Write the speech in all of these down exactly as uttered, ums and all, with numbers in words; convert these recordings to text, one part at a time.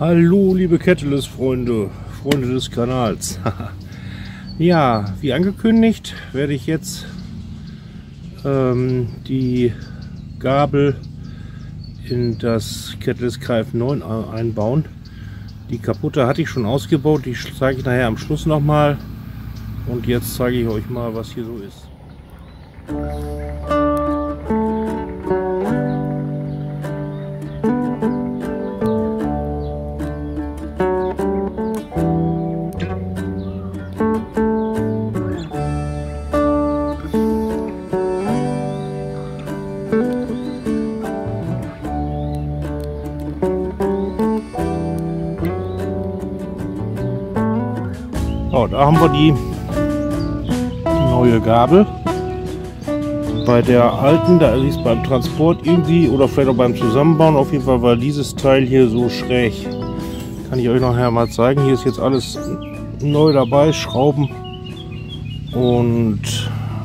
Hallo liebe Keteles-Freunde, Freunde des Kanals. Ja, wie angekündigt werde ich jetzt ähm, die Gabel in das Keteles K F neun einbauen. Die kaputte hatte ich schon ausgebaut, die zeige ich nachher am Schluss nochmal. Und jetzt zeige ich euch mal, was hier so ist. Oh, da haben wir die neue Gabel. Bei der alten, da ist es beim Transport irgendwie oder vielleicht auch beim Zusammenbauen, auf jeden Fall war dieses Teil hier so schräg. Kann ich euch nachher mal zeigen. Hier ist jetzt alles neu dabei, Schrauben und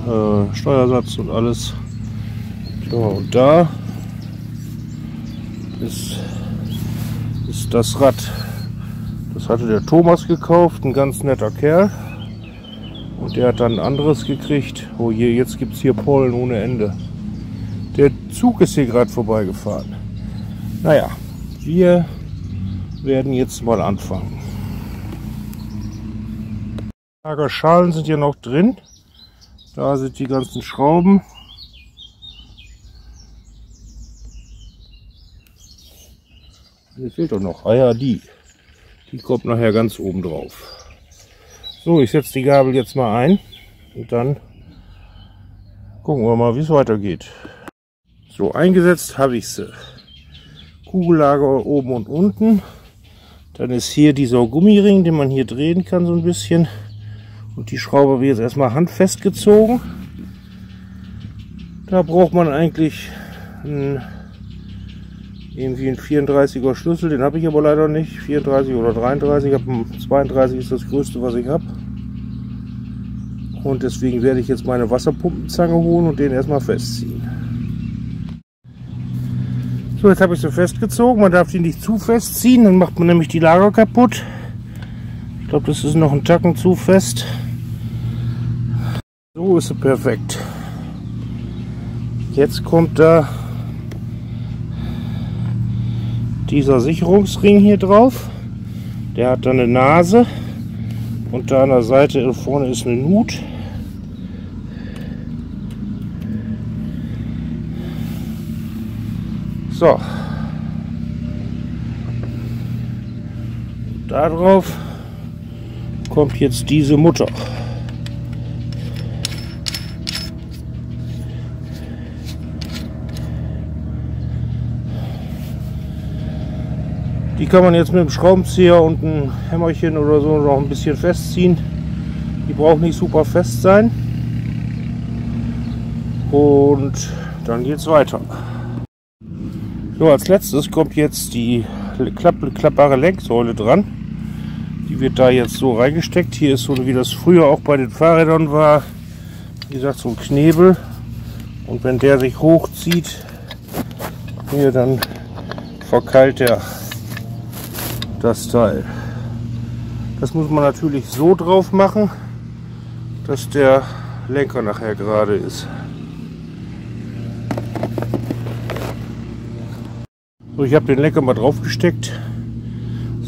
äh, Steuersatz und alles. So, und da ist, ist das Rad. Das hatte der Thomas gekauft, ein ganz netter Kerl. Und der hat dann ein anderes gekriegt. Oh je, jetzt gibt es hier Pollen ohne Ende. Der Zug ist hier gerade vorbeigefahren. Naja, wir werden jetzt mal anfangen. Lagerschalen sind hier noch drin. Da sind die ganzen Schrauben. Hier fehlt doch noch. Ah ja, die. Die kommt nachher ganz oben drauf. So, ich setze die Gabel jetzt mal ein und dann gucken wir mal, wie es weitergeht. So, eingesetzt habe ich sie. Kugellager oben und unten. Dann ist hier dieser Gummiring, den man hier drehen kann so ein bisschen. Und die Schraube wird jetzt erstmal handfest gezogen. Da braucht man eigentlich einen irgendwie ein vierunddreißiger Schlüssel, den habe ich aber leider nicht. vierunddreißig oder dreiunddreißig, zweiunddreißig ist das größte, was ich habe. Und deswegen werde ich jetzt meine Wasserpumpenzange holen und den erstmal festziehen. So, jetzt habe ich sie festgezogen. Man darf die nicht zu festziehen, dann macht man nämlich die Lager kaputt. Ich glaube, das ist noch ein Tacken zu fest. So ist sie perfekt. Jetzt kommt da dieser Sicherungsring hier drauf, der hat dann eine Nase und da an der Seite vorne ist eine Nut. So, da drauf kommt jetzt diese Mutter. Die kann man jetzt mit einem Schraubenzieher und einem Hämmerchen oder so noch ein bisschen festziehen. Die braucht nicht super fest sein. Und dann geht es weiter. So, als letztes kommt jetzt die klapp klappbare Lenksäule dran. Die wird da jetzt so reingesteckt. Hier ist so, wie das früher auch bei den Fahrrädern war, wie gesagt, so ein Knebel. Und wenn der sich hochzieht, hier dann verkeilt der das Teil. Das muss man natürlich so drauf machen, dass der Lenker nachher gerade ist. So, ich habe den Lenker mal drauf gesteckt.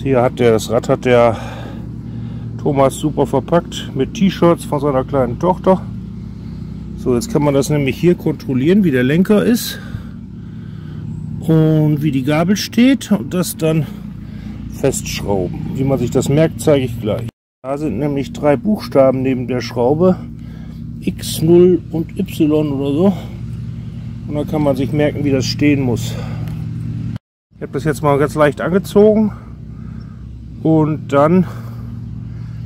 Hier hat der, das Rad hat der Thomas super verpackt mit T-Shirts von seiner kleinen Tochter. So, jetzt kann man das nämlich hier kontrollieren, wie der Lenker ist und wie die Gabel steht und das dann festschrauben. Wie man sich das merkt, zeige ich gleich. Da sind nämlich drei Buchstaben neben der Schraube. X null und Y oder so. Und dann kann man sich merken, wie das stehen muss. Ich habe das jetzt mal ganz leicht angezogen. Und dann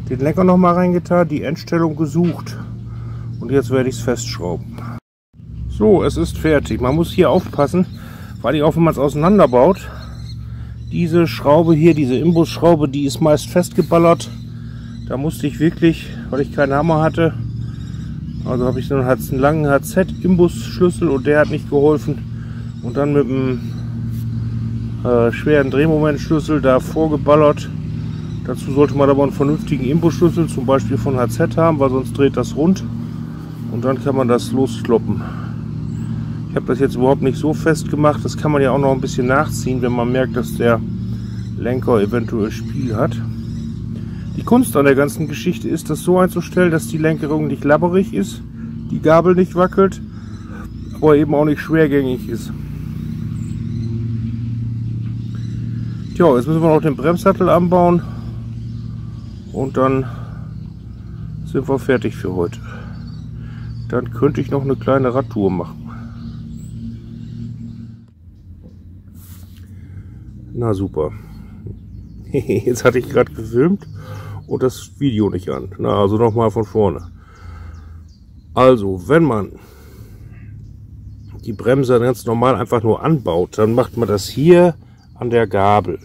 den Lenker noch mal reingetan, die Endstellung gesucht. Und jetzt werde ich es festschrauben. So, es ist fertig. Man muss hier aufpassen, weil ich auch, wenn man es auseinanderbaut, diese Schraube hier, diese Imbusschraube, die ist meist festgeballert. Da musste ich wirklich, weil ich keinen Hammer hatte, also habe ich dann halt einen langen H Z-Imbusschlüssel und der hat nicht geholfen. Und dann mit dem äh, schweren Drehmomentschlüssel da vorgeballert. Dazu sollte man aber einen vernünftigen Inbusschlüssel, zum Beispiel von H Z, haben, weil sonst dreht das rund und dann kann man das loskloppen. Ich habe das jetzt überhaupt nicht so fest gemacht. Das kann man ja auch noch ein bisschen nachziehen, wenn man merkt, dass der Lenker eventuell Spiel hat. Die Kunst an der ganzen Geschichte ist, das so einzustellen, dass die Lenkerung nicht labberig ist, die Gabel nicht wackelt, aber eben auch nicht schwergängig ist. Tja, jetzt müssen wir noch den Bremssattel anbauen und dann sind wir fertig für heute. Dann könnte ich noch eine kleine Radtour machen. Na super. Jetzt hatte ich gerade gefilmt und das Video nicht an. Na, also nochmal von vorne. Also, wenn man die Bremse ganz normal einfach nur anbaut, dann macht man das hier an der Gabel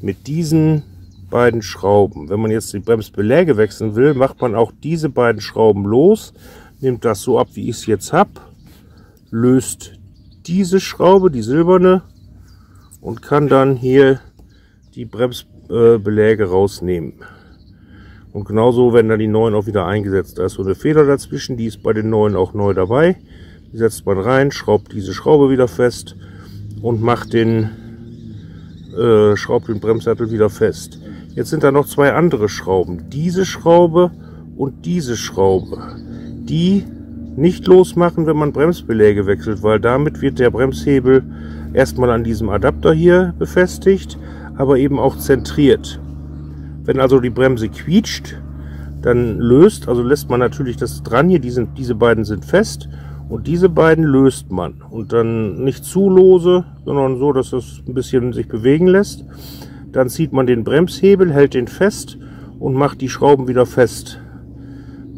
mit diesen beiden Schrauben. Wenn man jetzt die Bremsbeläge wechseln will, macht man auch diese beiden Schrauben los, nimmt das so ab, wie ich es jetzt habe, löst diese Schraube, die silberne, und kann dann hier die Bremsbeläge rausnehmen. Und genauso werden dann die neuen auch wieder eingesetzt. Da ist so eine Feder dazwischen, die ist bei den neuen auch neu dabei. Die setzt man rein, schraubt diese Schraube wieder fest und macht den, äh, schraubt den Bremssattel wieder fest. Jetzt sind da noch zwei andere Schrauben. Diese Schraube und diese Schraube. Die nicht losmachen, wenn man Bremsbeläge wechselt, weil damit wird der Bremshebel erstmal an diesem Adapter hier befestigt, aber eben auch zentriert. Wenn also die Bremse quietscht, dann löst, also lässt man natürlich das dran hier, die sind, diese beiden sind fest und diese beiden löst man. Und dann nicht zu lose, sondern so, dass es ein bisschen sich bewegen lässt. Dann zieht man den Bremshebel, hält den fest und macht die Schrauben wieder fest.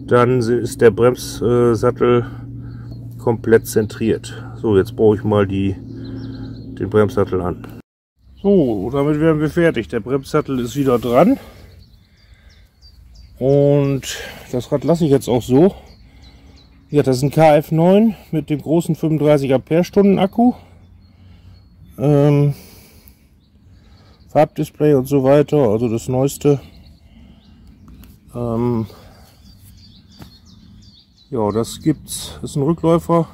Dann ist der Bremssattel komplett zentriert. So, jetzt brauche ich mal die den Bremssattel an. So, damit werden wir fertig. Der Bremssattel ist wieder dran. Und das Rad lasse ich jetzt auch so. Ja, das ist ein K F neun mit dem großen fünfunddreißig Ampere Stunden Akku. Ähm, Farbdisplay und so weiter, also das Neueste. Ähm, ja, das gibt's. Das ist ein Rückläufer.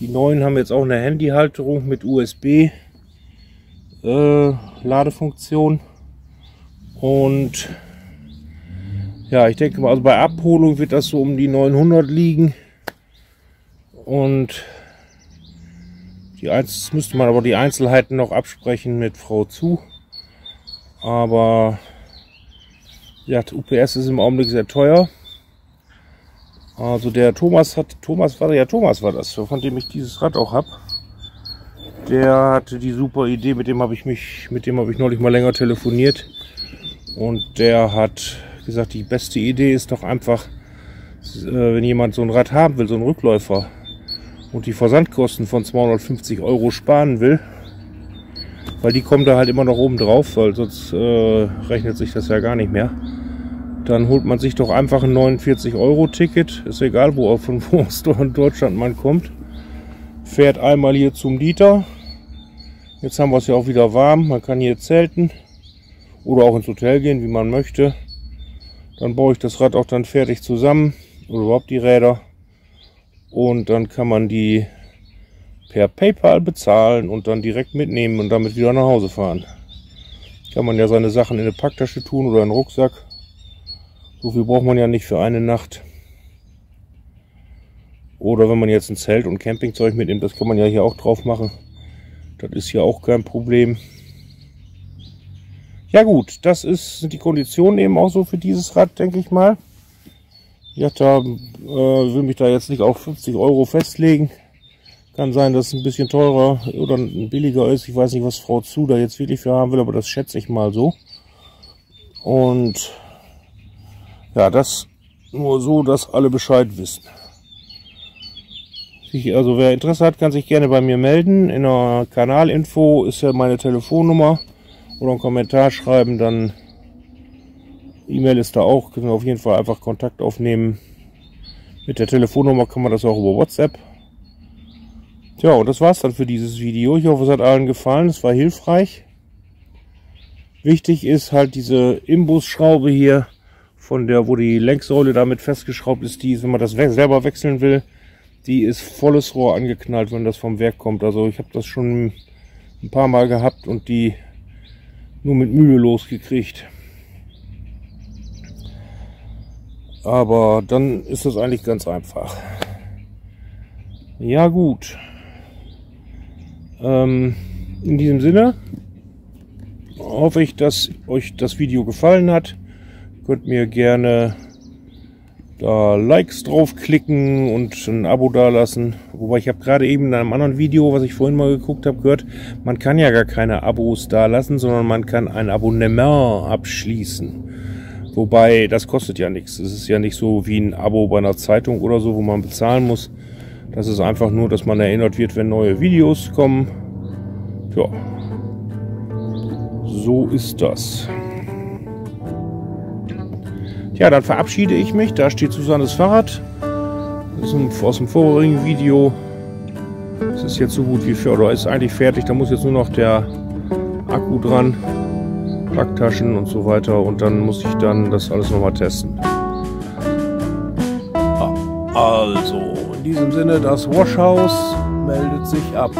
Die neuen haben jetzt auch eine Handyhalterung mit U S B-Ladefunktion. Äh, und ja, ich denke mal, also bei Abholung wird das so um die neunhundert liegen. Und die Einz müsste man aber die Einzelheiten noch absprechen mit Frau Zu. Aber ja, U P S ist im Augenblick sehr teuer. Also der Thomas hat, Thomas war ja Thomas war das, von dem ich dieses Rad auch habe. Der hatte die super Idee, mit dem habe ich mich, mit dem habe ich neulich mal länger telefoniert. Und der hat gesagt, die beste Idee ist doch einfach, wenn jemand so ein Rad haben will, so ein Rückläufer und die Versandkosten von zweihundertfünfzig Euro sparen will, weil die kommen da halt immer noch oben drauf, weil sonst äh, rechnet sich das ja gar nicht mehr. Dann holt man sich doch einfach ein neunundvierzig Euro Ticket, ist egal, wo von wo aus Deutschland man kommt. Fährt einmal hier zum Dieter. Jetzt haben wir es ja auch wieder warm, man kann hier zelten oder auch ins Hotel gehen, wie man möchte. Dann baue ich das Rad auch dann fertig zusammen oder überhaupt die Räder. Und dann kann man die per PayPal bezahlen und dann direkt mitnehmen und damit wieder nach Hause fahren. Kann man ja seine Sachen in eine Packtasche tun oder einen Rucksack. So viel braucht man ja nicht für eine Nacht. Oder wenn man jetzt ein Zelt und Campingzeug mitnimmt, das kann man ja hier auch drauf machen. Das ist hier auch kein Problem. Ja gut, das ist, sind die Konditionen eben auch so für dieses Rad, denke ich mal. Ich äh, will mich da jetzt nicht auf fünfzig Euro festlegen. Kann sein, dass es ein bisschen teurer oder billiger ist. Ich weiß nicht, was Frau Zu da jetzt wirklich für haben will, aber das schätze ich mal so. Und ja, das nur so, dass alle Bescheid wissen. Also wer Interesse hat, kann sich gerne bei mir melden. In der Kanalinfo ist ja meine Telefonnummer. Oder einen Kommentar schreiben, dann E-Mail ist da auch. Können wir auf jeden Fall einfach Kontakt aufnehmen. Mit der Telefonnummer kann man das auch über WhatsApp. Tja, und das war's dann für dieses Video. Ich hoffe, es hat allen gefallen. Es war hilfreich. Wichtig ist halt diese Imbusschraube hier, von der, wo die Lenksäule damit festgeschraubt ist, die ist, wenn man das selber wechseln will, die ist volles Rohr angeknallt, wenn das vom Werk kommt. Also ich habe das schon ein paar Mal gehabt und die nur mit Mühe losgekriegt. Aber dann ist das eigentlich ganz einfach. Ja gut. Ähm, in diesem Sinne hoffe ich, dass euch das Video gefallen hat. Ihr könnt mir gerne da Likes draufklicken und ein Abo dalassen. Wobei ich habe gerade eben in einem anderen Video, was ich vorhin mal geguckt habe, gehört, man kann ja gar keine Abos dalassen, sondern man kann ein Abonnement abschließen. Wobei, das kostet ja nichts. Es ist ja nicht so wie ein Abo bei einer Zeitung oder so, wo man bezahlen muss. Das ist einfach nur, dass man erinnert wird, wenn neue Videos kommen. Ja, so ist das. Tja, dann verabschiede ich mich. Da steht Susannes Fahrrad. Das ist aus dem vorherigen Video. Es ist jetzt so gut wie fertig, oder ist eigentlich fertig. Da muss jetzt nur noch der Akku dran. Packtaschen und so weiter, und dann muss ich dann das alles nochmal testen. Also, in diesem Sinne, das Wash-House meldet sich ab.